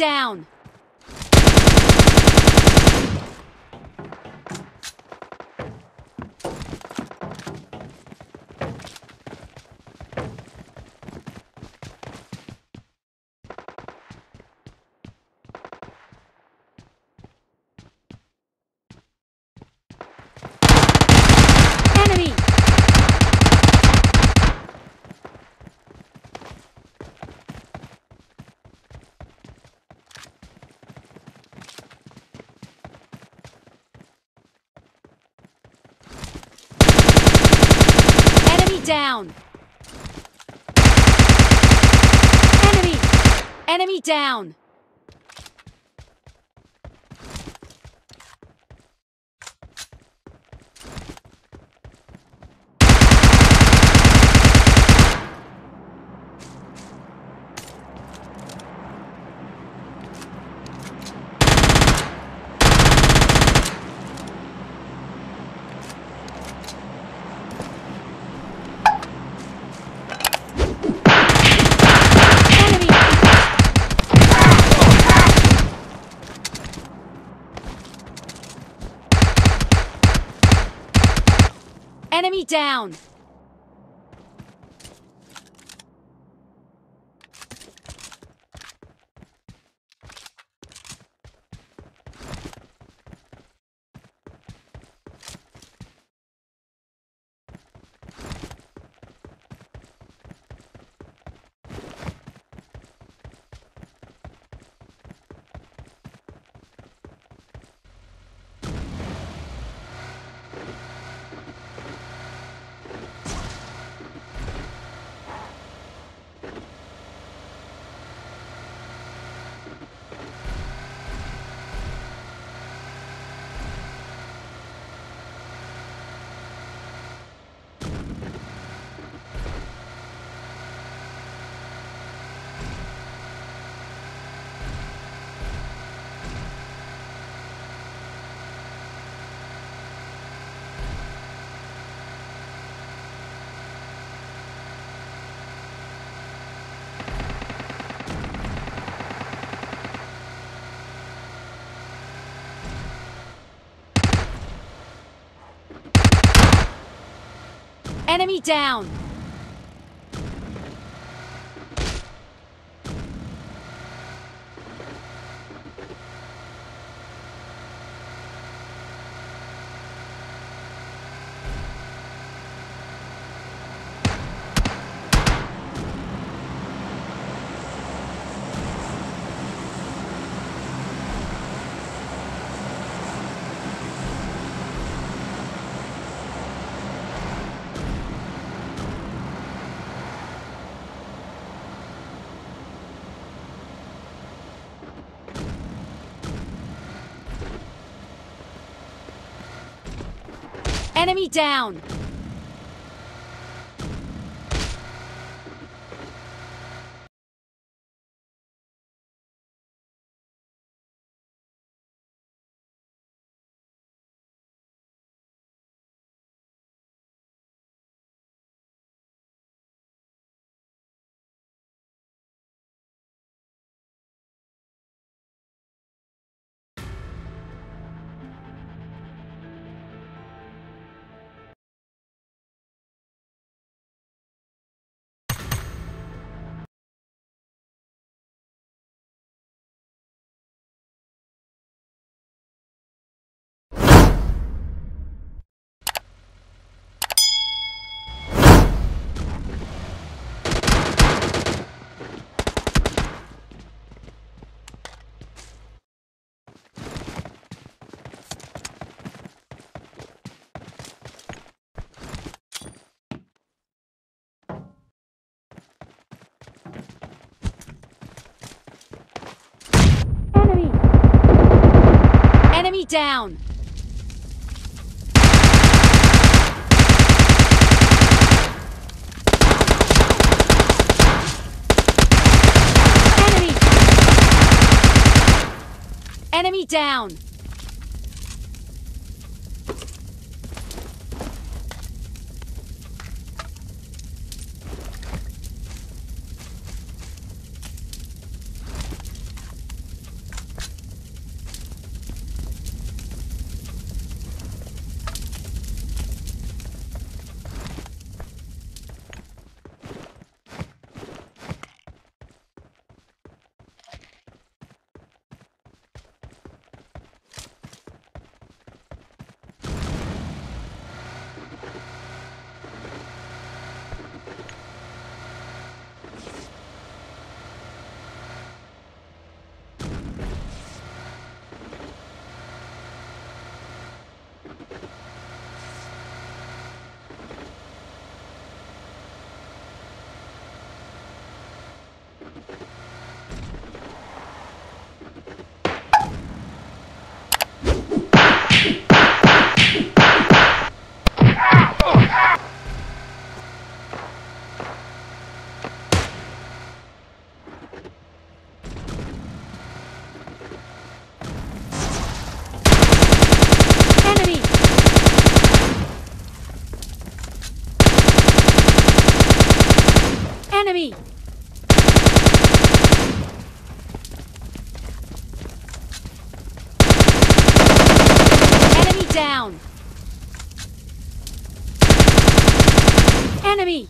down. Down. Enemy. Enemy down. Enemy down. Enemy down! Enemy down! Enemy down! Enemy! Enemy down! Enemy! Enemy down! Enemy!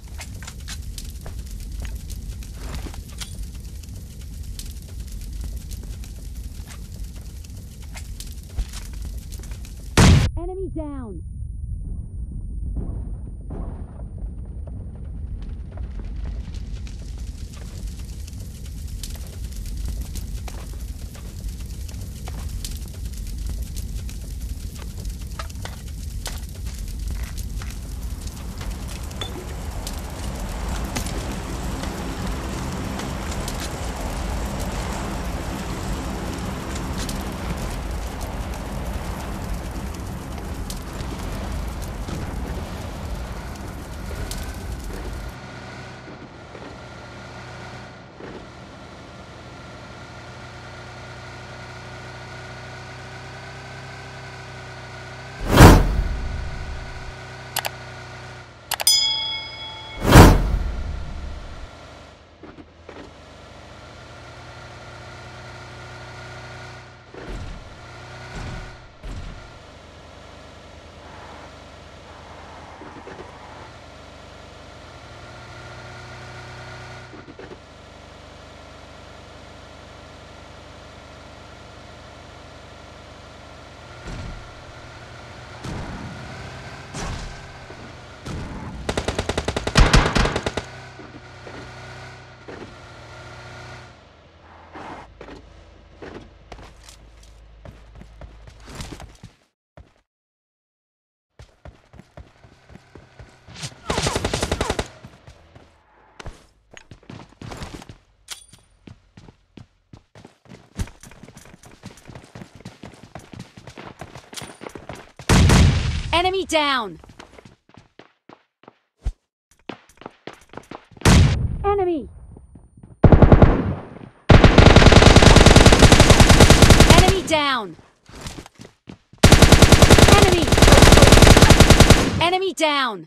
Enemy down! Enemy down! Enemy! Enemy down! Enemy! Enemy down!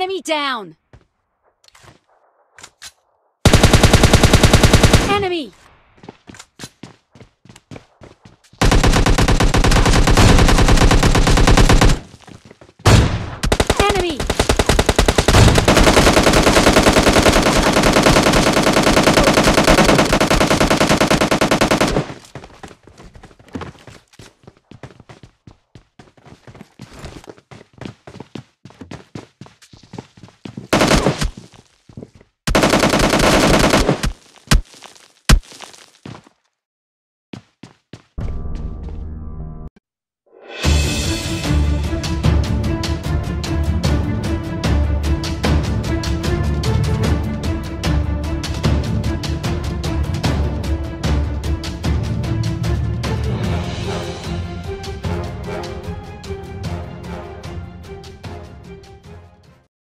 Enemy down! Enemy!